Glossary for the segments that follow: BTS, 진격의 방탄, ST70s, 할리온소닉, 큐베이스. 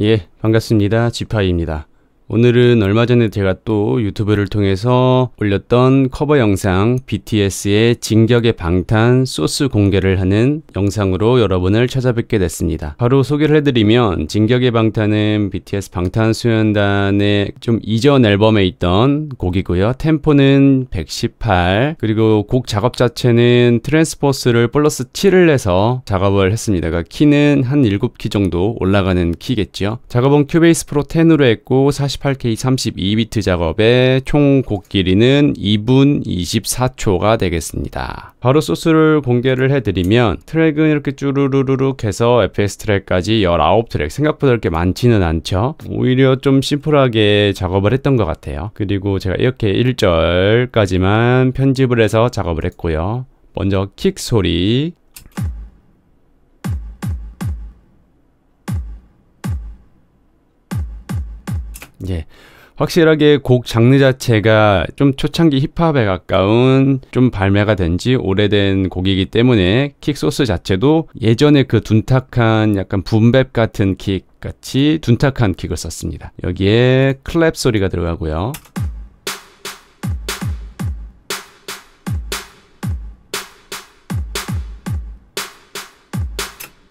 예, 반갑습니다. 지파이입니다. 오늘은 얼마 전에 제가 또 유튜브를 통해서 올렸던 커버 영상 BTS의 진격의 방탄 소스 공개를 하는 영상으로 여러분을 찾아뵙게 됐습니다. 바로 소개를 해드리면 진격의 방탄은 BTS 방탄소년단의 좀 이전 앨범에 있던 곡이고요. 템포는 118, 그리고 곡 작업 자체는 트랜스포스를 플러스 7을 해서 작업을 했습니다. 그러니까 키는 한 7키 정도 올라가는 키겠죠. 작업은 큐베이스 프로 10으로 했고 48K 32비트 작업에 총 곡 길이는 2분 24초가 되겠습니다. 바로 소스를 공개를 해드리면 트랙은 이렇게 쭈루루룩 해서 FX 트랙까지 19트랙, 생각보다 이렇게 많지는 않죠. 오히려 좀 심플하게 작업을 했던 것 같아요. 그리고 제가 이렇게 1절까지만 편집을 해서 작업을 했고요. 먼저 킥 소리, 예, 확실하게 곡 장르 자체가 좀 초창기 힙합에 가까운 좀 발매가 된지 오래된 곡이기 때문에 킥 소스 자체도 예전에 그 둔탁한 약간 붐백 같은 킥 같이 둔탁한 킥을 썼습니다. 여기에 클랩 소리가 들어가고요.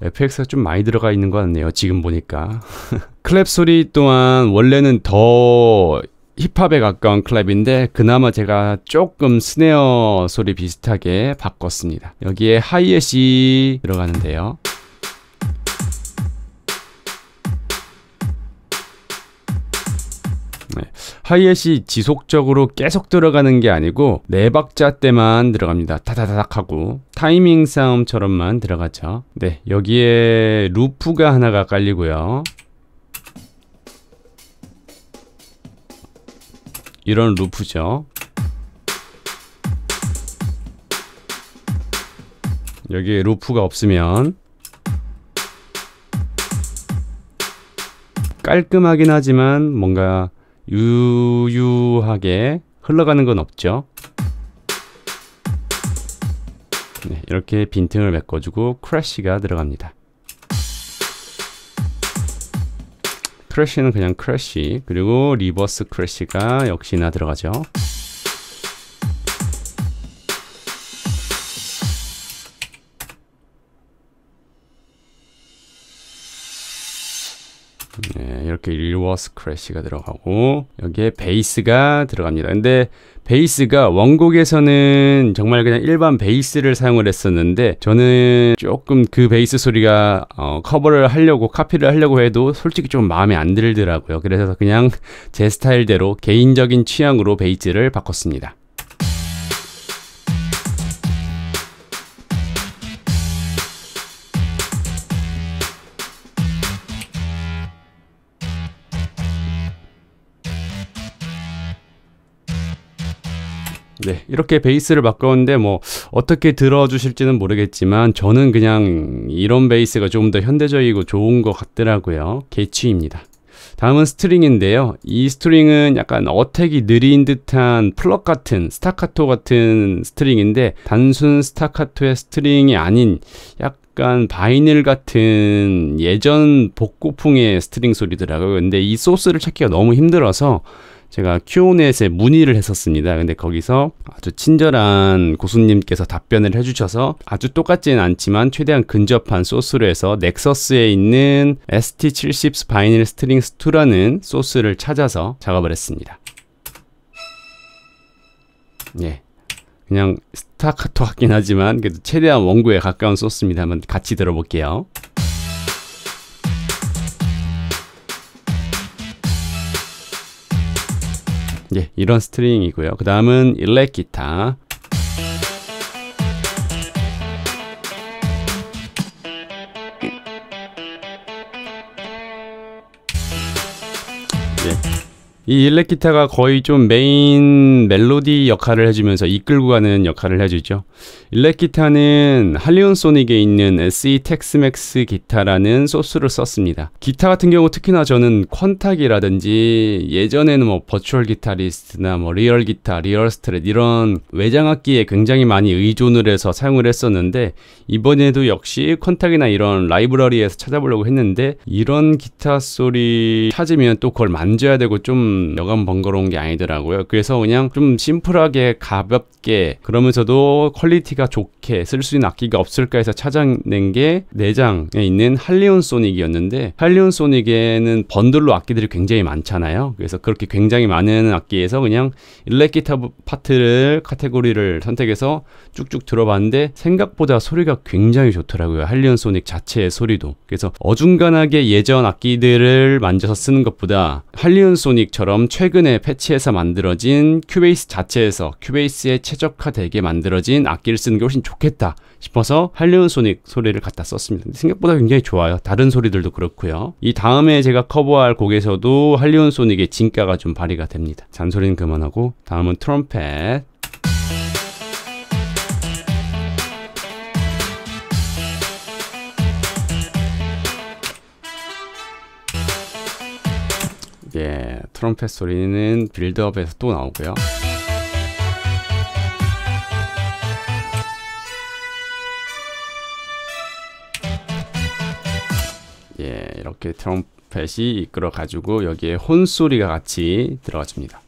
FX가 좀 많이 들어가 있는 것 같네요, 지금 보니까. 클랩 소리 또한 원래는 더 힙합에 가까운 클랩인데 그나마 제가 조금 스네어 소리 비슷하게 바꿨습니다. 여기에 하이햇이 들어가는데요. 네. 하이햇이 지속적으로 계속 들어가는 게 아니고 4박자 때만 들어갑니다. 타다다닥 하고 타이밍 싸움처럼만 들어가죠. 네, 여기에 루프가 하나가 깔리고요. 이런 루프죠. 여기에 루프가 없으면 깔끔하긴 하지만 뭔가 유유하게 흘러가는 건 없죠. 네, 이렇게 빈틈을 메꿔주고 크래쉬가 들어갑니다. 크래쉬는 그냥 크래쉬, 그리고 리버스 크래쉬가 역시나 들어가죠. 네, 이렇게 리버스 크래쉬가 들어가고 여기에 베이스가 들어갑니다. 근데 베이스가 원곡에서는 정말 그냥 일반 베이스를 사용을 했었는데 저는 조금 그 베이스 소리가 커버를 하려고 카피를 하려고 해도 솔직히 좀 마음에 안 들더라고요. 그래서 그냥 제 스타일대로 개인적인 취향으로 베이스를 바꿨습니다. 네, 이렇게 베이스를 바꿨는데 뭐 어떻게 들어주실지는 모르겠지만 저는 그냥 이런 베이스가 조금 더 현대적이고 좋은 것 같더라고요. 개취입니다. 다음은 스트링인데요. 이 스트링은 약간 어택이 느린 듯한 플럭 같은 스타카토 같은 스트링인데 단순 스타카토의 스트링이 아닌 약간 바이닐 같은 예전 복고풍의 스트링 소리더라고요. 근데 이 소스를 찾기가 너무 힘들어서 제가 큐오넷에 문의를 했었습니다. 근데 거기서 아주 친절한 고수님께서 답변을 해주셔서 아주 똑같지는 않지만 최대한 근접한 소스로 해서 넥서스에 있는 ST70s 바이닐 스트링스 2라는 소스를 찾아서 작업을 했습니다. 예, 그냥 스타카토 같긴 하지만 그래도 최대한 원고에 가까운 소스입니다. 한번 같이 들어볼게요. 예, 이런 스트링이고요. 그 다음은 일렉 기타. 예, 이 일렉 기타가 거의 좀 메인 멜로디 역할을 해주면서 이끌고 가는 역할을 해주죠. 일렉 기타는 할리온소닉에 있는 ST70s 기타라는 소스를 썼습니다. 기타 같은 경우 특히나 저는 퀀탁이라든지 예전에는 뭐 버츄얼 기타리스트나 뭐 리얼 기타, 리얼 스트릿 이런 외장악기에 굉장히 많이 의존을 해서 사용을 했었는데, 이번에도 역시 퀀탁이나 이런 라이브러리에서 찾아보려고 했는데 이런 기타 소리 찾으면 또 그걸 만져야 되고 좀 여간 번거로운 게 아니더라고요. 그래서 그냥 좀 심플하게 가볍게 그러면서도 퀄리티가 좋게 쓸 수 있는 악기가 없을까 해서 찾아낸 게 내장에 있는 할리온소닉이었는데, 할리온소닉에는 번들로 악기들이 굉장히 많잖아요. 그래서 그렇게 굉장히 많은 악기에서 그냥 일렉기타 파트를 카테고리를 선택해서 쭉쭉 들어봤는데 생각보다 소리가 굉장히 좋더라고요. 할리온소닉 자체의 소리도. 그래서 어중간하게 예전 악기들을 만져서 쓰는 것보다 할리온소닉 처럼 최근에 패치해서 만들어진 큐베이스 자체에서 큐베이스에 최적화되게 만들어진 악기를 쓰는 게 훨씬 좋겠다 싶어서 할리온소닉 소리를 갖다 썼습니다. 생각보다 굉장히 좋아요. 다른 소리들도 그렇고요. 이 다음에 제가 커버할 곡에서도 할리온소닉의 진가가 좀 발휘가 됩니다. 잔소리는 그만하고 다음은 트럼펫. 예, 트럼펫 소리는 빌드업에서 또 나오고요. 예, 이렇게 트럼펫이 이끌어 가지고 여기에 혼소리가 같이 들어줍니다.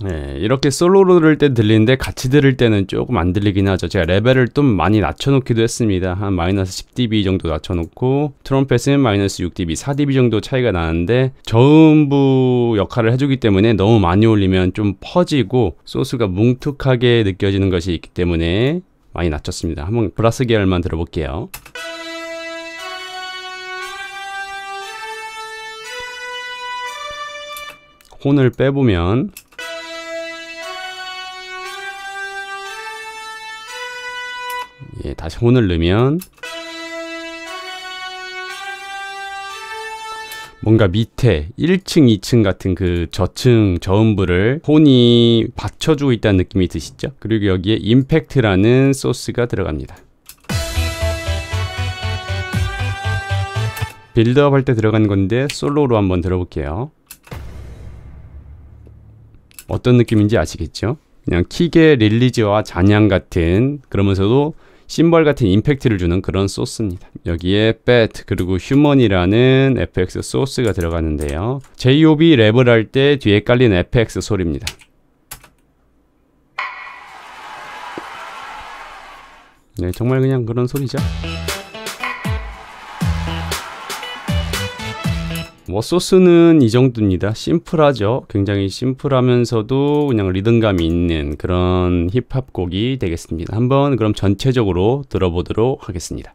네, 이렇게 솔로로 들을 때 들리는데 같이 들을 때는 조금 안 들리긴 하죠. 제가 레벨을 좀 많이 낮춰놓기도 했습니다. 한 마이너스 10dB 정도 낮춰놓고 트럼펫은 마이너스 6dB, 4dB 정도 차이가 나는데 저음부 역할을 해주기 때문에 너무 많이 올리면 좀 퍼지고 소스가 뭉툭하게 느껴지는 것이 있기 때문에 많이 낮췄습니다. 한번 브라스 계열만 들어볼게요. 혼을 빼보면 예, 다시 혼을 넣으면 뭔가 밑에 1층, 2층 같은 그 저층, 저음부를 혼이 받쳐주고 있다는 느낌이 드시죠? 그리고 여기에 임팩트라는 소스가 들어갑니다. 빌드업 할 때 들어간 건데 솔로로 한번 들어볼게요. 어떤 느낌인지 아시겠죠? 그냥 킥의 릴리즈와 잔향 같은, 그러면서도 심벌 같은 임팩트를 주는 그런 소스입니다. 여기에 배트 그리고 휴먼이라는 FX 소스가 들어가는데요. JOB 랩을 할 때 뒤에 깔린 FX 소리입니다. 네, 정말 그냥 그런 소리죠. 뭐 소스는 이 정도입니다. 심플하죠. 굉장히 심플하면서도 그냥 리듬감이 있는 그런 힙합 곡이 되겠습니다. 한번 그럼 전체적으로 들어보도록 하겠습니다.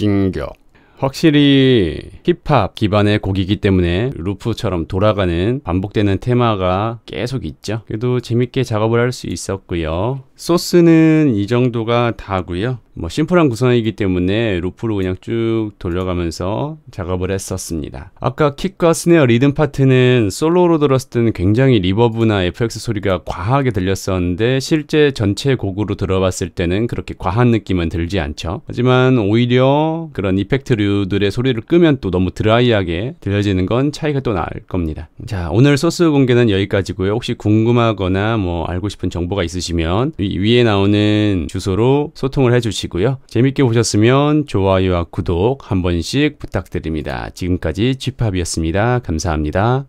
진격. 확실히 힙합 기반의 곡이기 때문에 루프처럼 돌아가는 반복되는 테마가 계속 있죠. 그래도 재밌게 작업을 할 수 있었고요. 소스는 이 정도가 다고요. 뭐 심플한 구성이기 때문에 루프로 그냥 쭉 돌려가면서 작업을 했었습니다. 아까 킥과 스네어 리듬 파트는 솔로로 들었을 때는 굉장히 리버브나 FX 소리가 과하게 들렸었는데 실제 전체 곡으로 들어봤을 때는 그렇게 과한 느낌은 들지 않죠. 하지만 오히려 그런 이펙트류들의 소리를 끄면 또 너무 드라이하게 들려지는 건 차이가 또 날 겁니다. 자, 오늘 소스 공개는 여기까지고요. 혹시 궁금하거나 뭐 알고 싶은 정보가 있으시면 위에 나오는 주소로 소통을 해주시고요. 재밌게 보셨으면 좋아요와 구독 한 번씩 부탁드립니다. 지금까지 G팝이었습니다. 감사합니다.